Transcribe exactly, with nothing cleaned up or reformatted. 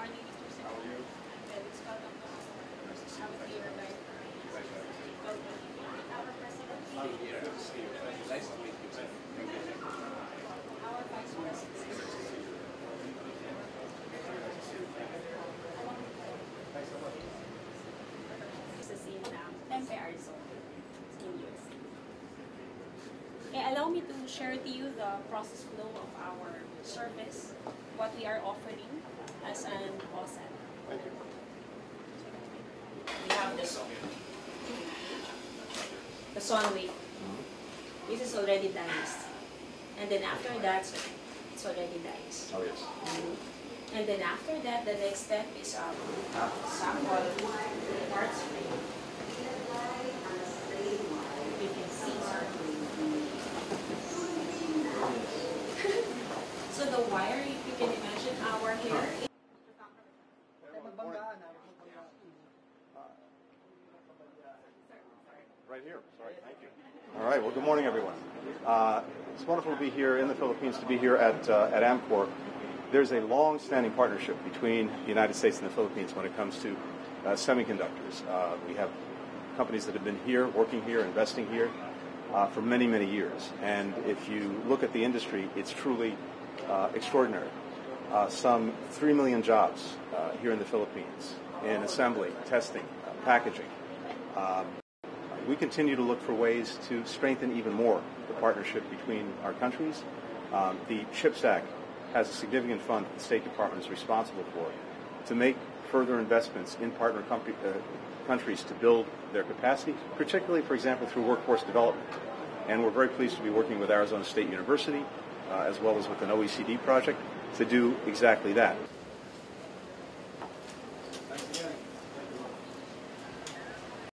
morning, Mister Senator. How are you? I'm Felix Cotton. Nice to see you. I was here by our President. I'm here. Nice to meet you. Nice to meet you. Our Vice President. This is in Tempe, Arizona, in U S A. And allow me to share to you the process flow of our service, what we are offering as an O S A N. Thank you. We have the song. The song wave. This is already diced. And then after that, it's already diced. Oh, yes. Mm-hmm. And then after that, the next step is our sample parts frame. You can see. So the wire, if you can imagine our hair. Right here. Sorry. Thank you. All right. Well, good morning, everyone. Uh, it's wonderful to be here in the Philippines, to be here at uh, at Amkor. There's a long-standing partnership between the United States and the Philippines when it comes to uh, semiconductors. Uh, we have companies that have been here, working here, investing here uh, for many, many years. And if you look at the industry, it's truly uh, extraordinary. Uh, some three million jobs uh, here in the Philippines in assembly, testing, uh, packaging. Um, We continue to look for ways to strengthen even more the partnership between our countries. Um, the CHIPS Act has a significant fund that the State Department is responsible for to make further investments in partner com uh, countries to build their capacity, particularly, for example, through workforce development. And we're very pleased to be working with Arizona State University uh, as well as with an O E C D project to do exactly that.